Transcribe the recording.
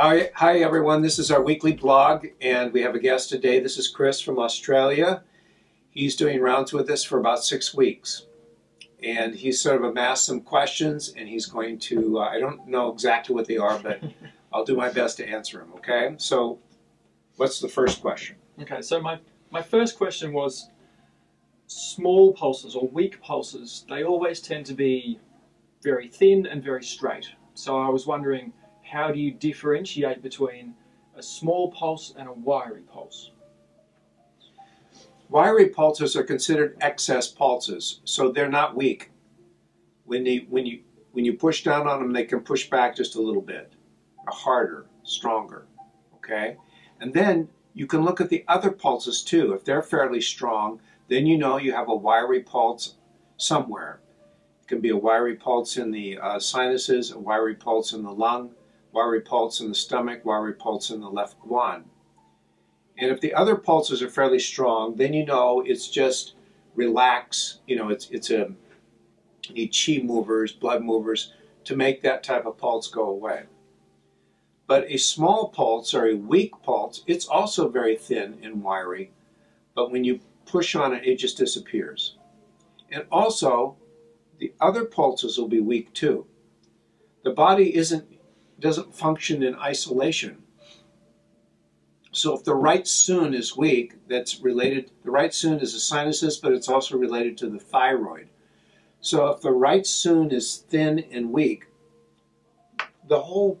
Hi everyone, this is our weekly blog and we have a guest today. This is Chris from Australia. He's doing rounds with us for about 6 weeks and he's sort of amassed some questions and he's going to, I don't know exactly what they are, but I'll do my best to answer them, okay? So what's the first question? Okay, so my first question was small pulses or weak pulses, they always tend to be very thin and very straight. So I was wondering, how do you differentiate between a small pulse and a wiry pulse? Wiry pulses are considered excess pulses, so they're not weak. When you push down on them, they can push back just a little bit, harder, stronger, okay? And then you can look at the other pulses too. If they're fairly strong, then you know you have a wiry pulse somewhere. It can be a wiry pulse in the sinuses, a wiry pulse in the lung, wiry pulse in the stomach, wiry pulse in the left guan. And if the other pulses are fairly strong, then you know it's just relax, you know, you need chi movers, blood movers to make that type of pulse go away. But a small pulse or a weak pulse, it's also very thin and wiry, but when you push on it, it just disappears. And also, the other pulses will be weak too. The body doesn't function in isolation. So if the right soon is weak, that's related, the right soon is the sinuses, but it's also related to the thyroid. So if the right soon is thin and weak, the whole